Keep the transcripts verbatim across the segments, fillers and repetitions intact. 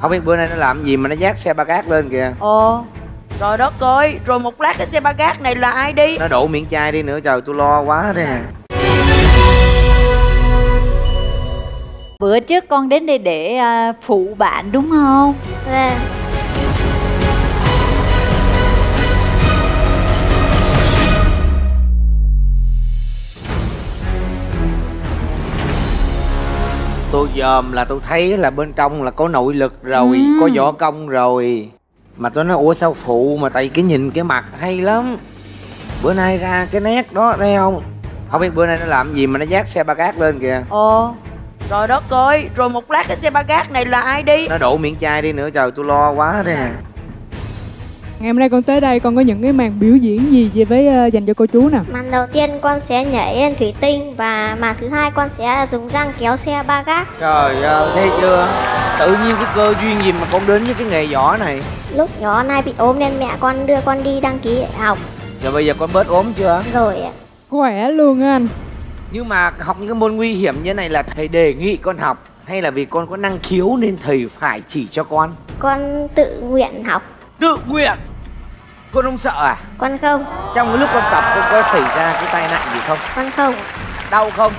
Không biết bữa nay nó làm gì mà nó vác xe ba gác lên kìa. Ồ, trời đất ơi, rồi một lát cái xe ba gác này là ai đi? Nó đổ miệng chai đi nữa, trời tôi lo quá đấy nè. Bữa trước con đến đây để uh, phụ bạn đúng không? Vâng. Tôi dòm là tôi thấy là bên trong là có nội lực rồi, ừ. có võ công rồi. Mà tôi nói ủa sao phụ mà tại cái nhìn cái mặt hay lắm. Bữa nay ra cái nét đó thấy không? Không biết bữa nay nó làm gì mà nó vác xe ba gác lên kìa. Ồ, trời đất ơi, rồi một lát cái xe ba gác này là ai đi? Nó đổ miệng chai đi nữa, trời tôi lo quá đấy nè. Ngày hôm nay con tới đây con có những cái màn biểu diễn gì về với uh, dành cho cô chú nè? Màn đầu tiên con sẽ nhảy lên thủy tinh và màn thứ hai con sẽ dùng răng kéo xe ba gác. Trời ơi, thấy chưa? Tự nhiên cái cơ duyên gì mà con đến với cái nghề võ này? Lúc nhỏ nay bị ốm nên mẹ con đưa con đi đăng ký học. Rồi bây giờ con bớt ốm chưa? Rồi ạ. Khỏe luôn anh. Nhưng mà học những cái môn nguy hiểm như thế này là thầy đề nghị con học hay là vì con có năng khiếu nên thầy phải chỉ cho con? Con tự nguyện học. Tự nguyện? Con không sợ à? Con không. Trong cái lúc con tập con có xảy ra cái tai nạn gì không? Con không. Đau không?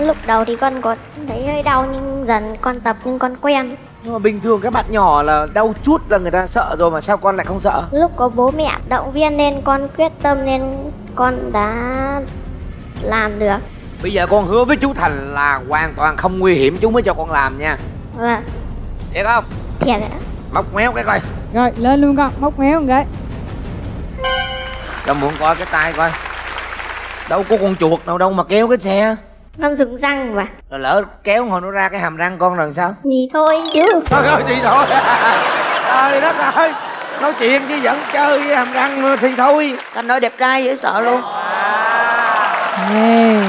Lúc đầu thì con có thấy hơi đau nhưng dần con tập nhưng con quen. Nhưng mà bình thường các bạn nhỏ là đau chút là người ta sợ rồi mà sao con lại không sợ? Lúc có bố mẹ động viên nên con quyết tâm nên con đã làm được. Bây giờ con hứa với chú Thành là hoàn toàn không nguy hiểm chú mới cho con làm nha. Vâng. Thiệt không? Thiệt ạ. Móc méo cái coi. Rồi lên luôn con, móc méo cái. Cho mượn coi cái tay coi. Đâu có con chuột nào đâu mà kéo cái xe. Con dùng răng mà. Rồi lỡ kéo hồi nó ra cái hàm răng con rồi sao? Thì thôi chứ. Thôi thôi thì thôi. Trời đất ơi, nói chuyện chứ vẫn chơi với hàm răng thì thôi. Thành ơi đẹp trai dễ sợ luôn. Yeah.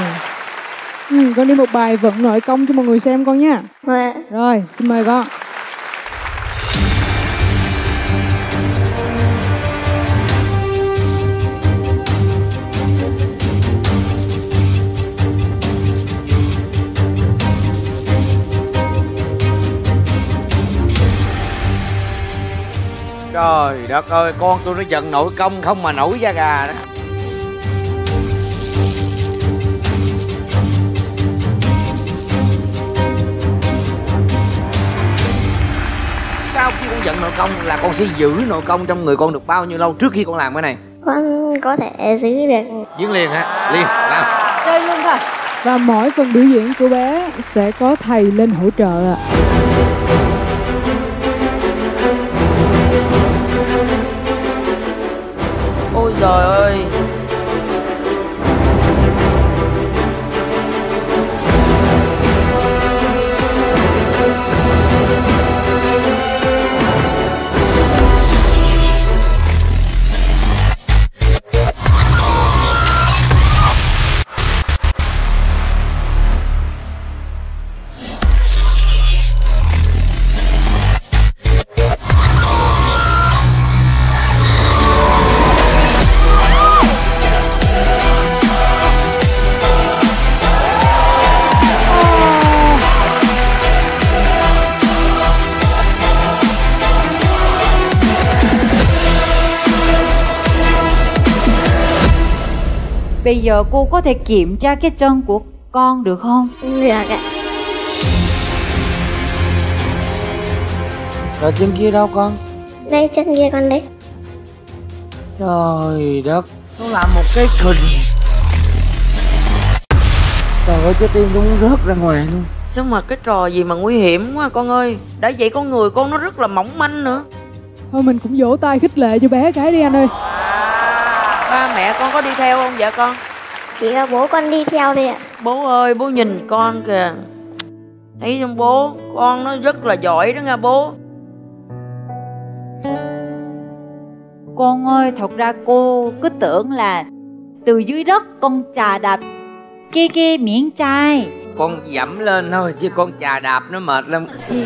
Ừ, con đi một bài vận nội công cho mọi người xem con nha. Yeah. Rồi xin mời con. Trời đất ơi, con tôi nó giận nội công không mà nổi da gà đó. Sau khi con giận nội công là con sẽ giữ nội công trong người con được bao nhiêu lâu trước khi con làm cái này? Con có thể giữ được. Giữ liền hả? Liền, làm. Chơi luôn thôi. Và mỗi phần biểu diễn của bé sẽ có thầy lên hỗ trợ ạ. Ôi trời ơi. Bây giờ cô có thể kiểm tra cái chân của con được không? Được ạ. Rồi chân kia đâu con? Đây chân kia con đấy. Trời đất, nó làm một cái khình. Trời ơi, trái tim nó muốn rớt ra ngoài luôn. Sao mà cái trò gì mà nguy hiểm quá con ơi. Đã vậy con người con nó rất là mỏng manh nữa. Thôi mình cũng vỗ tay khích lệ cho bé cái đi anh ơi. Ba mẹ con có đi theo không vậy con? Chỉ có bố con đi theo đi ạ. Bố ơi, bố nhìn con kìa. Thấy không bố, con nó rất là giỏi đó nha bố. Con ơi, thật ra cô cứ tưởng là từ dưới đất con chà đạp kia kia miệng chai. Con dẫm lên thôi chứ con chà đạp nó mệt lắm. Thì,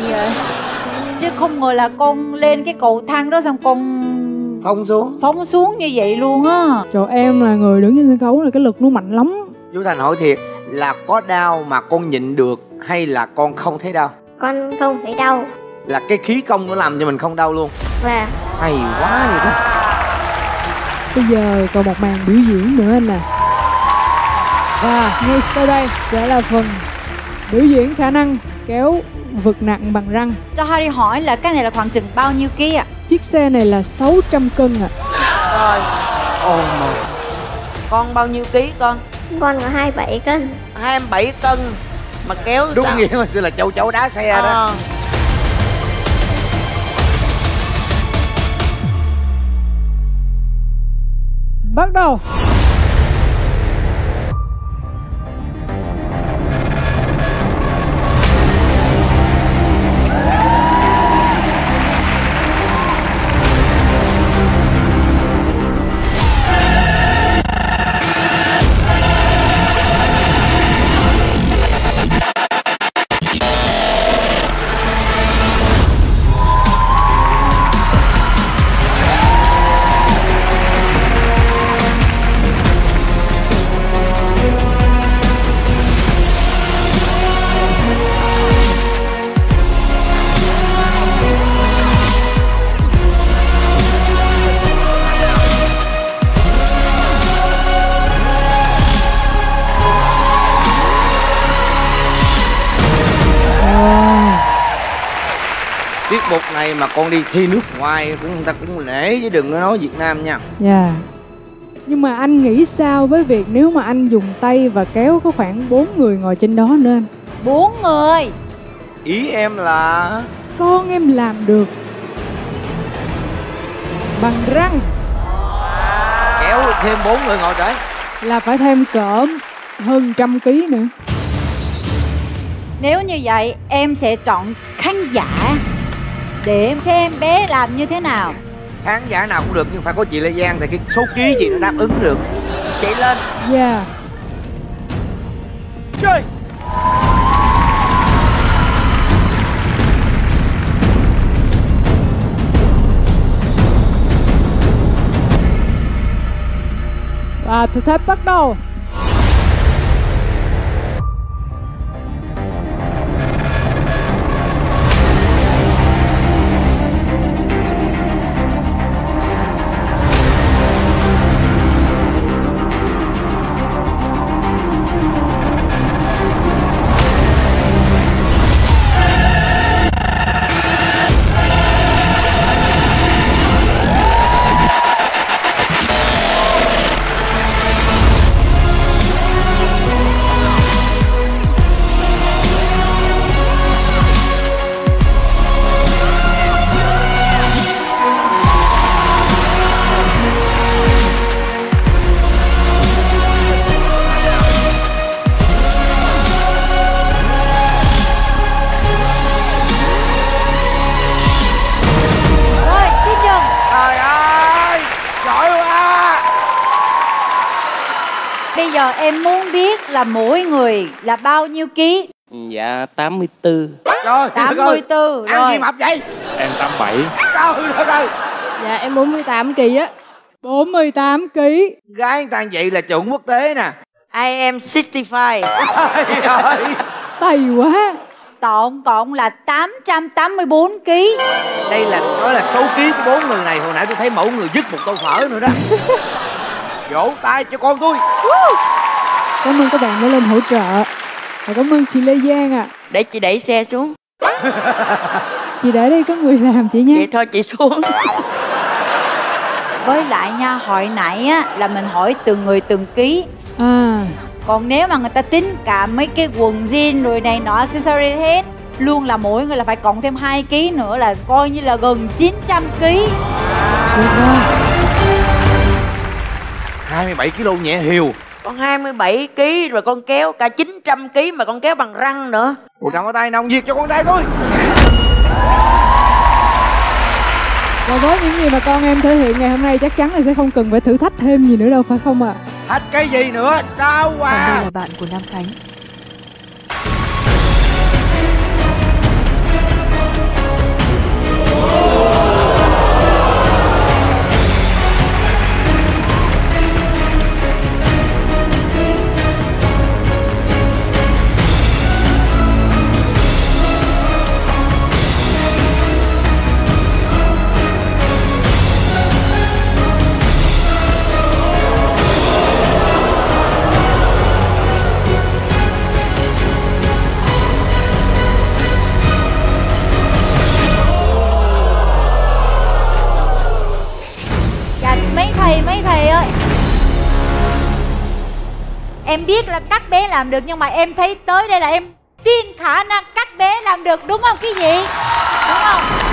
chứ không ngờ là con lên cái cầu thang đó xong con phóng xuống phóng xuống như vậy luôn á. Trời, em là người đứng trên sân khấu là cái lực nó mạnh lắm. Chú Thành hỏi thiệt là có đau mà con nhịn được hay là con không thấy đau? Con không thấy đau. là cái khí công nó làm cho mình không đau luôn. Và hay quá vậy đó. Bây giờ còn một màn biểu diễn nữa anh nè. Và ngay sau đây sẽ là phần biểu diễn khả năng kéo vực nặng bằng răng. Cho Hari hỏi là cái này là khoảng chừng bao nhiêu ký ạ? Chiếc xe này là sáu trăm cân ạ. Rồi. Ôi mà. Con bao nhiêu ký con? Con là hai mươi bảy cân. hai mươi bảy cân mà kéo đúng sao? Nghĩa mà xưa là châu chấu đá xe à. Đó. Bắt đầu. Tiết mục này mà con đi thi nước ngoài cũng người ta cũng nể, chứ đừng có nói Việt Nam nha. Dạ yeah. Nhưng mà anh nghĩ sao với việc nếu mà anh dùng tay và kéo có khoảng bốn người ngồi trên đó nữa anh? Bốn người? Ý em là con em làm được bằng răng. Kéo thêm bốn người ngồi đấy là phải thêm cỡ hơn trăm ký nữa. Nếu như vậy em sẽ chọn khán giả để xem bé làm như thế nào. Khán giả nào cũng được nhưng phải có chị Lê Giang thì cái số ký chị nó đáp ứng được. Chạy lên. Dạ. Chơi. Và thử thách bắt đầu. Bây giờ em muốn biết là mỗi người là bao nhiêu ký? Dạ tám mươi tư. Rồi, tám mươi tư. Ăn gì mập vậy? Em tám mươi bảy. Trời đất ơi. Dạ em bốn mươi tám ký á. Bốn mươi tám ký. Gái người ta vậy là chuẩn quốc tế nè. I am sáu mươi lăm. Tày quá. Tổng cộng là tám trăm tám mươi bốn ký. Đây là nói là số ký của bốn người này. Hồi nãy tôi thấy mẫu người dứt một tô phở nữa đó. Vỗ tay cho con tôi. Cảm ơn các bạn đã lên hỗ trợ. Và cảm ơn chị Lê Giang ạ. À. Để chị đẩy xe xuống. Chị để đây có người làm chị nha. Vậy thôi chị xuống. Với lại nha, hồi nãy á, là mình hỏi từng người từng ký à. Còn nếu mà người ta tính cả mấy cái quần jean rồi này nọ accessory hết, luôn là mỗi người là phải cộng thêm hai ký nữa, là coi như là gần chín trăm ký. hai mươi bảy ki lô gam nhẹ hiều. Con hai mươi bảy ký rồi con kéo cả chín trăm ký mà con kéo bằng răng nữa. Ủa cầm cái tay nông diệt cho con tay tôi. Và với những gì mà con em thể hiện ngày hôm nay chắc chắn là sẽ không cần phải thử thách thêm gì nữa đâu phải không ạ? À? Thách cái gì nữa? Đau quá. Còn đây là bạn của Nam Khánh. em biết là các bé làm được, nhưng mà em thấy tới đây là em tin khả năng các bé làm được, đúng không quý vị? Đúng không?